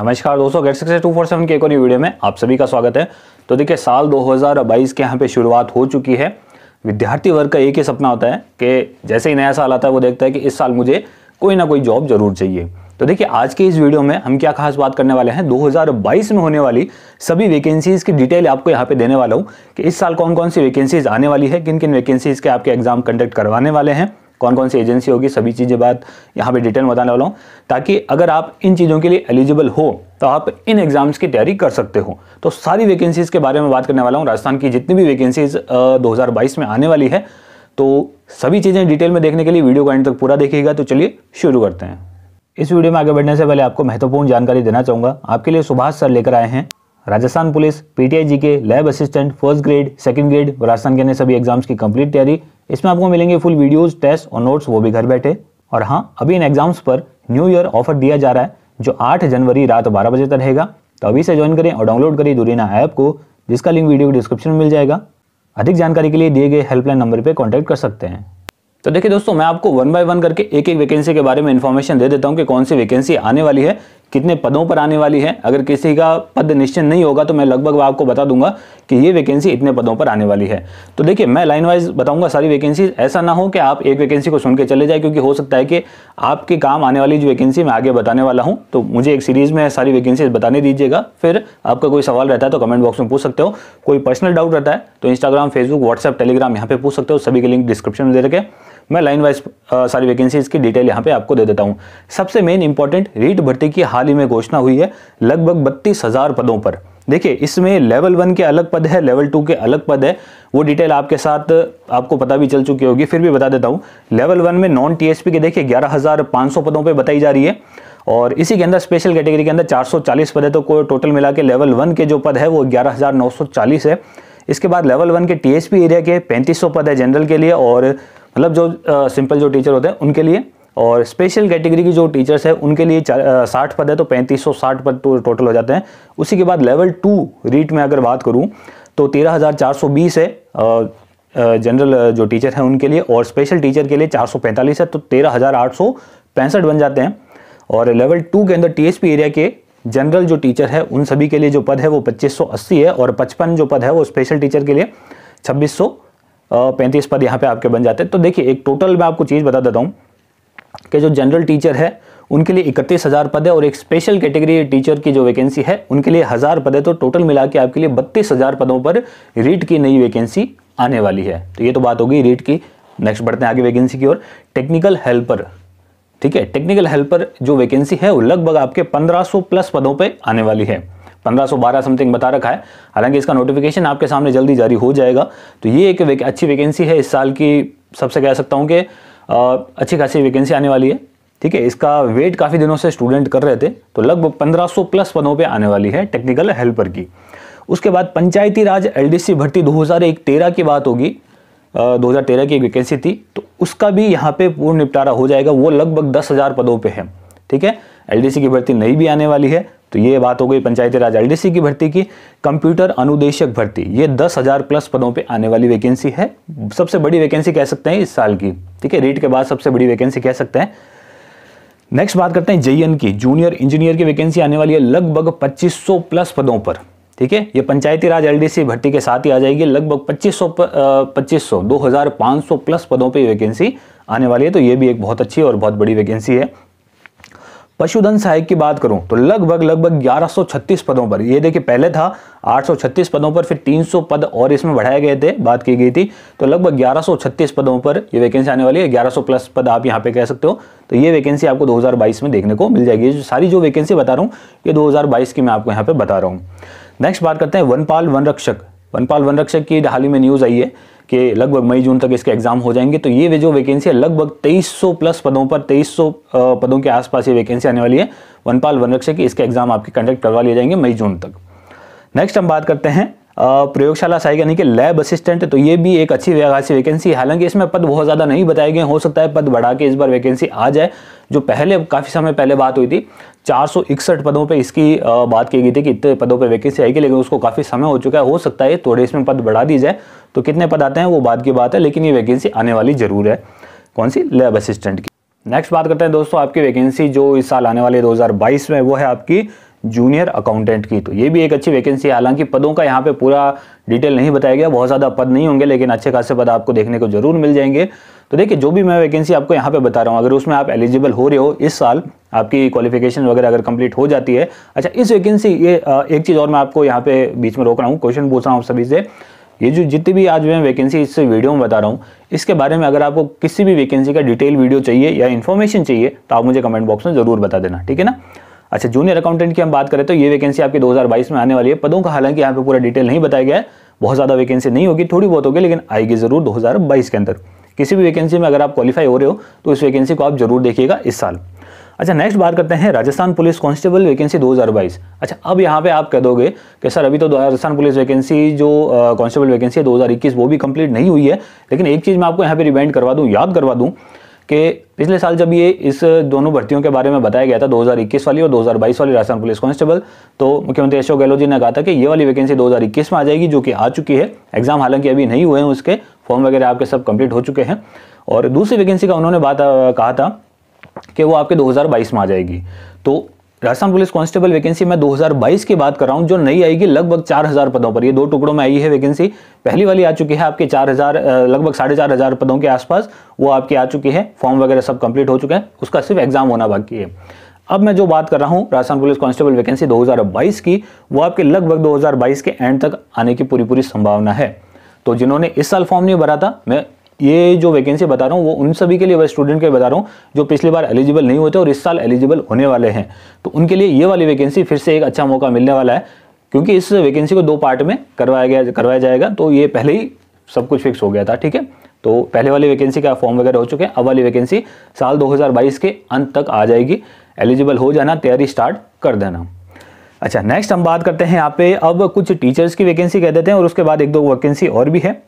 नमस्कार दोस्तों, get success 247 के एक और वीडियो में आप सभी का स्वागत है। तो देखिए, साल 2022 के यहाँ पे शुरुआत हो चुकी है। विद्यार्थी वर्ग का एक ही सपना होता है कि जैसे ही नया साल आता है वो देखता है कि इस साल मुझे कोई ना कोई जॉब जरूर चाहिए। तो देखिए, आज के इस वीडियो में हम क्या खास बात करने वाले हैं, 2022 में होने वाली सभी वैकेंसीज़ की डिटेल आपको यहाँ पे देने वाला हूँ कि इस साल कौन कौन सी वैकेंसीज़ आने वाली है, किन किन वैकेंसीज़ के आपके एग्जाम कंडक्ट करवाने वाले हैं, कौन कौन सी एजेंसी होगी, सभी चीज़ें बात यहाँ पे डिटेल बताने वाला हूँ, ताकि अगर आप इन चीज़ों के लिए एलिजिबल हो तो आप इन एग्जाम्स की तैयारी कर सकते हो। तो सारी वैकेंसीज़ के बारे में बात करने वाला हूँ। राजस्थान की जितनी भी वैकेंसीज़ 2022 में आने वाली है, तो सभी चीज़ें डिटेल में देखने के लिए वीडियो को एंड तक पूरा देखिएगा। तो चलिए शुरू करते हैं। इस वीडियो में आगे बढ़ने से पहले आपको महत्वपूर्ण जानकारी देना चाहूँगा। आपके लिए सुभाष सर लेकर आए हैं राजस्थान पुलिस पीटीआई जी के lab assistant first grade second grade Rajasthan के अन्य सभी एग्जाम्स की कंप्लीट तैयारी। इसमें आपको मिलेंगे फुल वीडियोस, टेस्ट और नोट्स, वो भी घर बैठे। और हाँ, अभी इन एग्जाम्स पर न्यू ईयर ऑफर दिया जा रहा है जो 8 जनवरी रात 12 बजे तक रहेगा। तो अभी से ज्वाइन करें और डाउनलोड करें डुरीना ऐप को, जिसका लिंक वीडियो के डिस्क्रिप्शन में मिल जाएगा। अधिक जानकारी के लिए दिए गए हेल्पलाइन नंबर पर कॉन्टैक्ट कर सकते हैं। तो देखिए दोस्तों, मैं आपको 1 by 1 करके एक एक वैकेंसी के बारे में इन्फॉर्मेशन दे देता हूं कि कौन सी वैकेंसी आने वाली है, कितने पदों पर आने वाली है। अगर किसी का पद निश्चित नहीं होगा तो मैं लगभग आपको बता दूंगा कि ये वैकेंसी इतने पदों पर आने वाली है। तो देखिए, मैं लाइन वाइज बताऊंगा सारी वैकेंसी। ऐसा ना हो कि आप एक वैकेंसी को सुन के चले जाए, क्योंकि हो सकता है कि आपके काम आने वाली जो वैकेंसी मैं आगे बताने वाला हूँ, तो मुझे एक सीरीज में सारी वैकेंसी बताने दीजिएगा। फिर आपका कोई सवाल रहता है तो कमेंट बॉक्स में पूछ सकते हो, कोई पर्सनल डाउट रहता है तो इंस्टाग्राम, फेसबुक, व्हाट्सएप, टेलीग्राम यहाँ पे पूछ सकते हो। सभी के लिंक डिस्क्रिप्शन में दे रखे। मैं लाइन वाइज सारी वैकेंसीज की डिटेल यहाँ पे आपको दे देता हूँ। सबसे मेन इंपॉर्टेंट, रीट भर्ती की हाल ही में घोषणा हुई है लगभग 32,000 पदों पर। देखिए, इसमें लेवल 1 के अलग पद है, लेवल 2 के अलग पद है। वो डिटेल आपके साथ आपको पता भी चल चुकी होगी, फिर भी बता देता हूँ। लेवल 1 में नॉन TSP के देखिए 11,500 पदों पर बताई जा रही है, और इसी के अंदर स्पेशल कैटेगरी के अंदर 440 पद है। तो कोई टोटल मिला के लेवल 1 के जो पद है वो 11,940 है। इसके बाद लेवल 1 के TSP एरिया के 3500 पद है जनरल के लिए, और मतलब जो सिंपल जो टीचर होते हैं उनके लिए, और स्पेशल कैटेगरी की जो टीचर्स है उनके लिए 60 पद है। तो 3560 पद टोटल हो जाते हैं। उसी के बाद लेवल 2 रीट में अगर बात करूं तो 13,420 है जनरल जो टीचर हैं उनके लिए, और स्पेशल टीचर के लिए 445 है। तो 13,865 बन जाते हैं। और लेवल 2 के अंदर TSP एरिया के जनरल जो टीचर है उन सभी के लिए जो पद है वो 2580 है, और 55 जो पद है वो स्पेशल टीचर के लिए 2635 पद यहाँ पे आपके बन जाते हैं। तो देखिए, एक टोटल मैं आपको चीज़ बता देता हूँ कि जो जनरल टीचर है उनके लिए 31,000 पद है, और एक स्पेशल कैटेगरी टीचर की जो वैकेंसी है उनके लिए 1,000 पद है। तो टोटल मिला के आपके लिए 32,000 पदों पर रीट की नई वैकेंसी आने वाली है। तो ये तो बात होगी रीट की। नेक्स्ट बढ़ते हैं आगे वैकेंसी की ओर। टेक्निकल हेल्पर, ठीक है, टेक्निकल हेल्पर जो वैकेंसी है वो लगभग आपके 1500 प्लस पदों पे आने वाली है। 1512 समथिंग बता रखा है, हालांकि इसका नोटिफिकेशन आपके सामने जल्दी जारी हो जाएगा। तो ये एक अच्छी वैकेंसी है इस साल की, सबसे कह सकता हूँ कि अच्छी खासी वैकेंसी आने वाली है। ठीक है, इसका वेट काफ़ी दिनों से स्टूडेंट कर रहे थे। तो लगभग 1500 प्लस पदों पर आने वाली है टेक्निकल हेल्पर की। उसके बाद पंचायती राज LDC भर्ती 2013 की बात होगी, 2013 की एक वैकेंसी थी, तो उसका भी यहाँ पे पूर्ण निपटारा हो जाएगा। वो लगभग 10,000 पदों पे है। ठीक है, LDC की भर्ती नई भी आने वाली है। तो ये बात हो गई पंचायती राज LDC की भर्ती की। कंप्यूटर अनुदेशक भर्ती, ये 10,000 प्लस पदों पे आने वाली वैकेंसी है, सबसे बड़ी वैकेंसी कह सकते हैं इस साल की। ठीक है, रीट के बाद सबसे बड़ी वैकेंसी कह सकते हैं। नेक्स्ट बात करते हैं JEE की, जूनियर इंजीनियर की वैकेंसी आने वाली है लगभग 2500 प्लस पदों पर। ठीक है, ये पंचायती राज LDC भर्ती के साथ ही आ जाएगी। लगभग 2500 प्लस पदों पे वैकेंसी आने वाली है। तो ये भी एक बहुत अच्छी और बहुत बड़ी वैकेंसी है। पशुधन सहायक की बात करूं तो लगभग 1136 पदों पर, ये देखिए पहले था 836 पदों पर, फिर 300 पद और इसमें बढ़ाए गए थे, बात की गई थी। तो लगभग 1136 पदों पर ये वैकेंसी आने वाली है। 1100 प्लस पद आप यहाँ पे कह सकते हो। तो ये वैकेंसी आपको 2022 में देखने को मिल जाएगी। सारी जो वैकेंसी बता रहा हूँ ये 2022 की मैं आपको यहाँ पे बता रहा हूँ। नेक्स्ट बात करते हैं वनपाल वनरक्षक की हाल ही में न्यूज़ आई है कि लगभग मई जून तक इसके एग्जाम हो जाएंगे। तो ये जो वैकेंसी है लगभग 2300 प्लस पदों पर, 2300 पदों के आसपास ये वैकेंसी आने वाली है वनपाल वनरक्षक की। इसके एग्जाम आपके कंडक्ट करवा लिए जाएंगे मई जून तक। नेक्स्ट हम बात करते हैं प्रयोगशाला सहायक यानी कि लैब असिस्टेंट। तो ये भी एक अच्छी वैकेंसी है, हालांकि इसमें पद बहुत ज़्यादा नहीं बताए गए। हो सकता है पद बढ़ा के इस बार वैकेंसी आ जाए। जो पहले काफ़ी समय पहले बात हुई थी 461 पदों पे इसकी बात की गई थी कि इतने पदों पे वैकेंसी आएगी, लेकिन उसको काफ़ी समय हो चुका है। हो सकता है थोड़े इसमें पद बढ़ा दी जाए। तो कितने पद आते हैं वो बाद की बात है, लेकिन ये वैकेंसी आने वाली ज़रूर है। कौन सी? लैब असिस्टेंट की। नेक्स्ट बात करते हैं दोस्तों, आपकी वैकेंसी जो इस साल आने वाली है 2022 में, वो है आपकी जूनियर अकाउंटेंट की। तो ये भी एक अच्छी वैकेंसी है। हालांकि पदों का यहाँ पे पूरा डिटेल नहीं बताया गया, बहुत ज़्यादा पद नहीं होंगे लेकिन अच्छे खासे पद आपको देखने को जरूर मिल जाएंगे। तो देखिए जो भी मैं वैकेंसी आपको यहाँ पे बता रहा हूँ, अगर उसमें आप एलिजिबल हो रहे हो इस साल, आपकी क्वालिफिकेशन वगैरह अगर कंप्लीट हो जाती है। अच्छा इस वैकेंसी ये एक चीज़ और मैं आपको यहाँ पे बीच में रोक रहा हूँ, क्वेश्चन पूछ रहा हूँ सभी से, ये जो जितनी भी आज मैं वैकेंसी इस वीडियो में बता रहा हूँ इसके बारे में अगर आपको किसी भी वैकेंसी का डिटेल वीडियो चाहिए या इन्फॉर्मेशन चाहिए तो आप मुझे कमेंट बॉक्स में ज़रूर बता देना, ठीक है ना। अच्छा जूनियर अकाउंटेंट की हम बात करें तो ये वैकेंसी आपकी 2022 में आने वाली है। पदों का हालांकि यहाँ पे पूरा डिटेल नहीं बताया गया है, बहुत ज़्यादा वैकेंसी नहीं होगी, थोड़ी बहुत होगी लेकिन आएगी ज़रूर 2022 के अंदर। किसी भी वैकेंसी में अगर आप क्वालिफाई हो रहे हो तो इस वैकेंसी को आप जरूर देखिएगा इस साल। अच्छा नेक्स्ट बात करते हैं राजस्थान पुलिस कांस्टेबल वैकेंसी 2022। अच्छा अब यहाँ पे आप कह दोगे कि सर अभी तो राजस्थान पुलिस वैकेंसी जो कांस्टेबल वैकेंसी है 2021 वो भी कंप्लीट नहीं हुई है, लेकिन एक चीज़ मैं आपको यहाँ पे रिमाइंड करवा दूँ, याद करवा दूँ कि पिछले साल जब ये इस दोनों भर्तियों के बारे में बताया गया था 2021 वाली और 2022 वाली राजस्थान पुलिस कांस्टेबल, तो मुख्यमंत्री अशोक गहलोत जी ने कहा था कि ये वाली वैकेंसी 2021 में आ जाएगी, जो कि आ चुकी है। एग्जाम हालांकि अभी नहीं हुए हैं, उसके फॉर्म वगैरह आपके सब कंप्लीट हो चुके हैं। और दूसरी वैकेंसी का उन्होंने कहा था कि वो आपके 2022 में आ जाएगी। तो राजस्थान पुलिस कांस्टेबल वैकेंसी मैं 2022 की बात कर रहा हूँ जो नई आएगी, लगभग 4000 पदों पर। ये दो टुकड़ों में आई है वैकेंसी, पहली वाली आ चुकी है आपके 4000 लगभग 4500 पदों के आसपास वो आपकी आ चुकी है, फॉर्म वगैरह सब कंप्लीट हो चुके हैं, उसका सिर्फ एग्जाम होना बाकी है। अब मैं जो बात कर रहा हूँ राजस्थान पुलिस कांस्टेबल वैकेंसी 2022 की, वो आपके लगभग 2022 के एंड तक आने की पूरी संभावना है। तो जिन्होंने इस साल फॉर्म नहीं भरा था, मैं ये जो वैकेंसी बता रहा हूँ वो उन सभी के लिए, वह स्टूडेंट के लिए बता रहा हूँ जो पिछली बार एलिजिबल नहीं होते और इस साल एलिजिबल होने वाले हैं, तो उनके लिए ये वाली वैकेंसी फिर से एक अच्छा मौका मिलने वाला है, क्योंकि इस वैकेंसी को दो पार्ट में करवाया जाएगा। तो ये पहले ही सब कुछ फिक्स हो गया था, ठीक है। तो पहले वाली वैकेंसी का फॉर्म वगैरह हो चुके हैं, अब वाली वैकेंसी साल 2022 के अंत तक आ जाएगी। एलिजिबल हो जाना, तैयारी स्टार्ट कर देना। अच्छा नेक्स्ट हम बात करते हैं यहाँ पे अब कुछ टीचर्स की वैकेंसी कह देते हैं और उसके बाद एक दो वैकेंसी और भी है।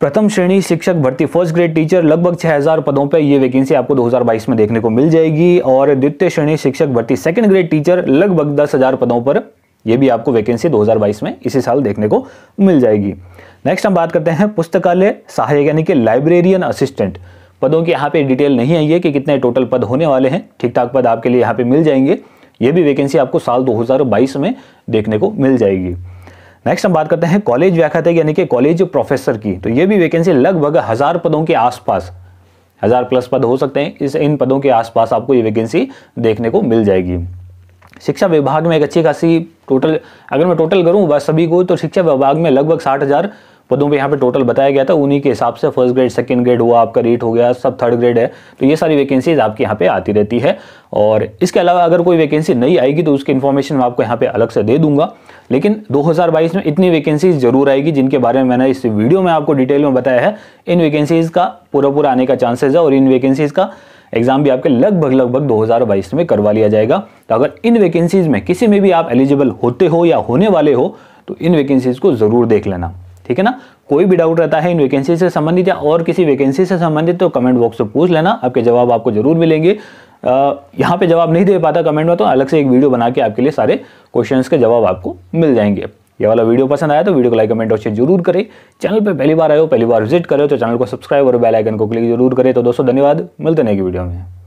प्रथम श्रेणी शिक्षक भर्ती फर्स्ट ग्रेड टीचर, लगभग 6000 पदों पर यह वैकेंसी आपको 2022 में देखने को मिल जाएगी। और द्वितीय श्रेणी शिक्षक भर्ती सेकंड ग्रेड टीचर, लगभग 10000 पदों पर यह भी आपको वैकेंसी 2022 में इसी साल देखने को मिल जाएगी। नेक्स्ट हम बात करते हैं पुस्तकालय सहायक यानी कि लाइब्रेरियन असिस्टेंट। पदों की यहाँ पे डिटेल नहीं आई है कि कितने टोटल पद होने वाले हैं, ठीक ठाक पद आपके लिए यहाँ पे मिल जाएंगे। ये भी वैकेंसी आपको साल 2022 में देखने को मिल जाएगी। नेक्स्ट हम बात करते हैं कॉलेज व्याख्याता यानी कि कॉलेज प्रोफेसर की। तो ये भी वैकेंसी लगभग 1000 पदों के आसपास, 1000 प्लस पद हो सकते हैं, इन पदों के आसपास आपको ये वैकेंसी देखने को मिल जाएगी। शिक्षा विभाग में एक अच्छी खासी टोटल, अगर मैं टोटल करूं बस सभी को, तो शिक्षा विभाग में लगभग 60000 पदों पे यहाँ पे टोटल बताया गया था। उन्हीं के हिसाब से फर्स्ट ग्रेड सेकंड ग्रेड हुआ आपका, रीट हो गया, सब थर्ड ग्रेड है। तो ये सारी वैकेंसीज आपके यहाँ पे आती रहती है। और इसके अलावा अगर कोई वैकेंसी नहीं आएगी तो उसकी इन्फॉर्मेशन मैं आपको यहाँ पे अलग से दे दूंगा, लेकिन 2022 में इतनी वैकेंसीज जरूर आएगी जिनके बारे में मैंने इस वीडियो में आपको डिटेल में बताया है। इन वैकेंसीज का पूरा आने का चांसेज है और इन वैकेंसीज का एग्जाम भी आपके लगभग 2022 में करवा लिया जाएगा। तो अगर इन वैकेंसीज में किसी में भी आप एलिजिबल होते हो या होने वाले हो तो इन वैकेंसीज को जरूर देख लेना, ठीक है ना। कोई भी डाउट रहता है इन वैकेंसी से संबंधित या और किसी वैकेंसी से संबंधित तो कमेंट बॉक्स में पूछ लेना, आपके जवाब आपको जरूर मिलेंगे। यहाँ पे जवाब नहीं दे पाता कमेंट में तो अलग से एक वीडियो बना के आपके लिए सारे क्वेश्चंस के जवाब आपको मिल जाएंगे। ये वाला वीडियो पसंद आया तो वीडियो को लाइक कमेंट और शेयर जरूर करें। चैनल पर पहली बार आए हो, पहली बार विजिट करें तो चैनल को सब्सक्राइब और बेल आइकन को क्लिक जरूर करें। तो दोस्तों धन्यवाद, मिलते हैं नेक्स्ट वीडियो में।